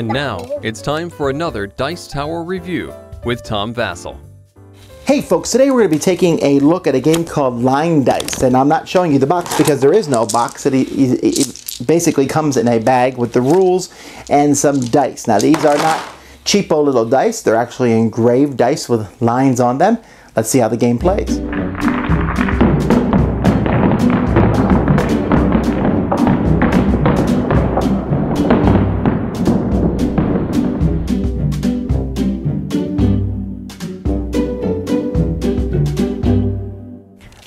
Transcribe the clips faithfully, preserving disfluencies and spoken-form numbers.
And now, it's time for another Dice Tower review with Tom Vasel. Hey folks, today we're going to be taking a look at a game called Line Dice, and I'm not showing you the box because there is no box. It, it, it basically comes in a bag with the rules and some dice. Now these are not cheapo little dice, they're actually engraved dice with lines on them. Let's see how the game plays.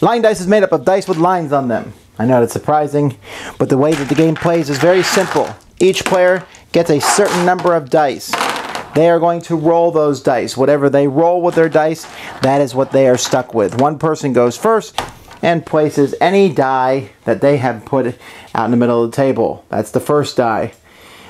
Line dice is made up of dice with lines on them. I know that's surprising, but the way that the game plays is very simple. Each player gets a certain number of dice. They are going to roll those dice. Whatever they roll with their dice, that is what they are stuck with. One person goes first and places any die that they have put out in the middle of the table. That's the first die.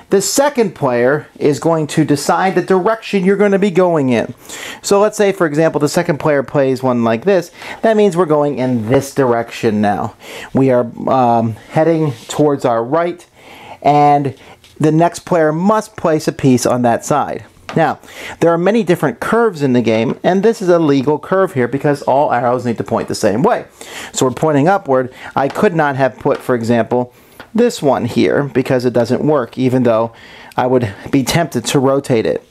The second player is going to decide the direction you're going to be going in. So let's say, for example, the second player plays one like this. That means we're going in this direction now. We are um, heading towards our right, and the next player must place a piece on that side. Now, there are many different curves in the game, and this is a legal curve here because all arrows need to point the same way. So we're pointing upward. I could not have put, for example, this one here because it doesn't work, even though I would be tempted to rotate it.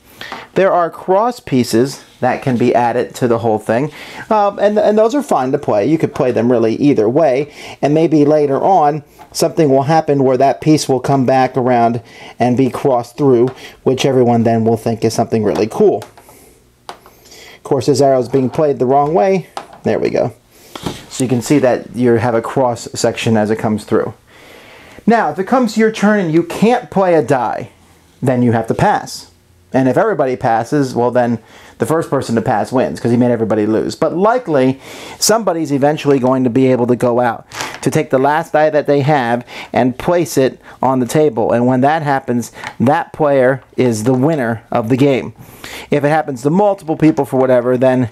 There are cross pieces that can be added to the whole thing, um, and, and those are fun to play. You could play them really either way, and maybe later on something will happen where that piece will come back around and be crossed through, which everyone then will think is something really cool. Of course, this arrow is being played the wrong way. There we go. So you can see that you have a cross section as it comes through. Now, if it comes to your turn and you can't play a die, then you have to pass. And if everybody passes, well then the first person to pass wins because he made everybody lose. But likely, somebody's eventually going to be able to go out to take the last die that they have and place it on the table. And when that happens, that player is the winner of the game. If it happens to multiple people for whatever, then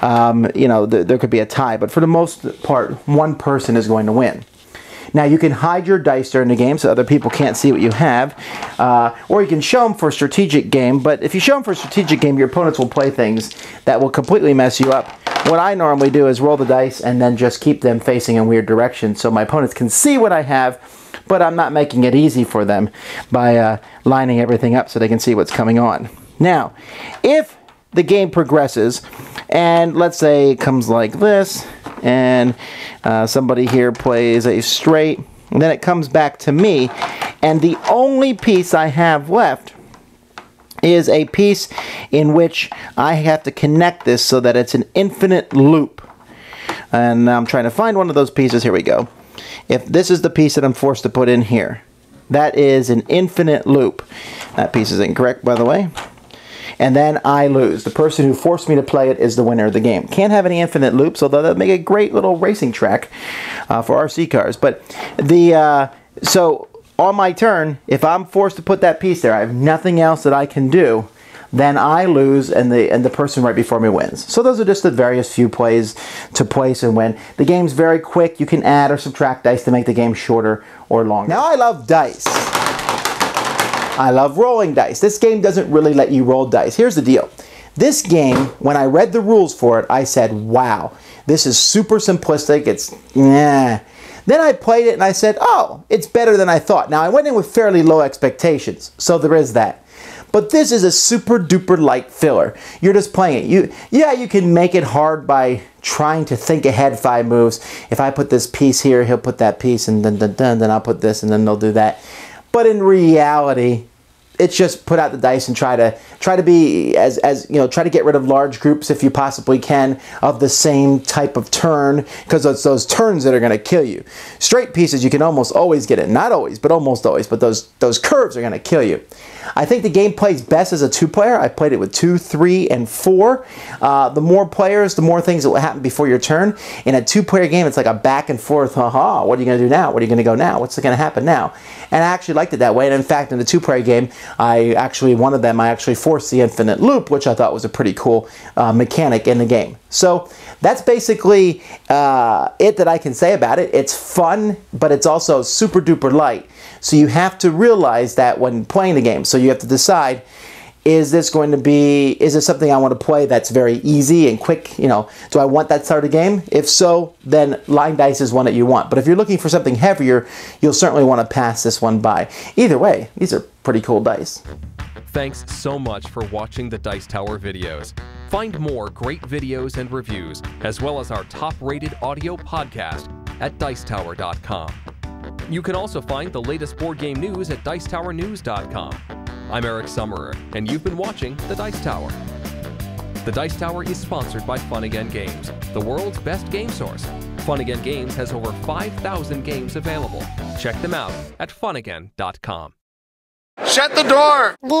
um, you know th there could be a tie. But for the most part, one person is going to win. Now, you can hide your dice during the game so other people can't see what you have, uh, or you can show them for a strategic game, but if you show them for a strategic game, your opponents will play things that will completely mess you up. What I normally do is roll the dice and then just keep them facing in weird directions so my opponents can see what I have, but I'm not making it easy for them by uh, lining everything up so they can see what's coming on. Now, if the game progresses, and let's say it comes like this, and uh, somebody here plays a straight, and then it comes back to me, and the only piece I have left is a piece in which I have to connect this so that it's an infinite loop. And I'm trying to find one of those pieces. Here we go. If this is the piece that I'm forced to put in here, that is an infinite loop. That piece is incorrect, by the way. And then I lose. The person who forced me to play it is the winner of the game. Can't have any infinite loops, although that'd make a great little racing track uh, for R C cars. But the uh, so on my turn, if I'm forced to put that piece there, I have nothing else that I can do, then I lose, and the and the person right before me wins. So those are just the various few plays to place and win. The game's very quick. You can add or subtract dice to make the game shorter or longer. Now, I love dice. I love rolling dice. This game doesn't really let you roll dice. Here's the deal. This game, when I read the rules for it, I said, wow, this is super simplistic. It's, yeah. Then I played it and I said, oh, it's better than I thought. Now, I went in with fairly low expectations, so there is that. But this is a super duper light filler. You're just playing it. You, yeah, you can make it hard by trying to think ahead five moves. If I put this piece here, he'll put that piece, and then, then, then, then I'll put this, and then they'll do that. But in reality, it's just put out the dice and try to try to be as as you know try to get rid of large groups if you possibly can of the same type of turn, because it's those turns that are going to kill you. Straight pieces you can almost always get it, not always, but almost always. But those those curves are going to kill you. I think the game plays best as a two-player. I played it with two, three, and four. Uh, the more players, the more things that will happen before your turn. In a two-player game, it's like a back and forth. Haha, what are you going to do now? What are you going to go now? What's going to happen now? And I actually liked it that way. And in fact, in the two-player game, I actually, one of them, I actually forced the infinite loop, which I thought was a pretty cool uh, mechanic in the game. So that's basically uh, it that I can say about it. It's fun, but it's also super duper light. So you have to realize that when playing the game. So you have to decide, is this going to be, is this something I want to play that's very easy and quick? You know, do I want that sort of game? If so, then Line Dice is one that you want. But if you're looking for something heavier, you'll certainly want to pass this one by. Either way, these are pretty cool dice. Thanks so much for watching the Dice Tower videos. Find more great videos and reviews, as well as our top-rated audio podcast at Dice Tower dot com. You can also find the latest board game news at Dicetowernews dot com. I'm Eric Sommerer, and you've been watching The Dice Tower. The Dice Tower is sponsored by Fun Again Games, the world's best game source. Fun Again Games has over five thousand games available. Check them out at fun again dot com. Shut the door!